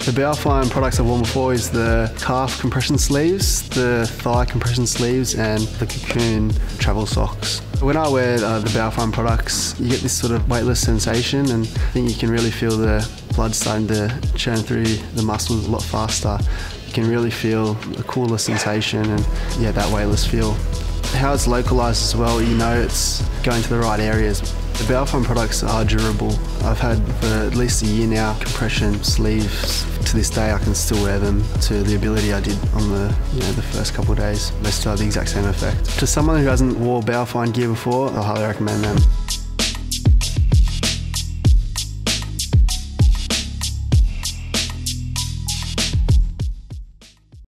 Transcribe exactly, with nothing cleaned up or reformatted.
The Bauerfeind products I've worn before is the calf compression sleeves, the thigh compression sleeves and the cocoon travel socks. When I wear uh, the Bauerfeind products, you get this sort of weightless sensation, and I think you can really feel the blood starting to churn through the muscles a lot faster. You can really feel a cooler sensation and yeah, that weightless feel. How it's localised as well, you know it's going to the right areas. The Bauerfeind products are durable. I've had for at least a year now compression sleeves. To this day I can still wear them to the ability I did on the, you know, the first couple of days. They still have the exact same effect. To someone who hasn't worn Bauerfeind gear before, I highly recommend them.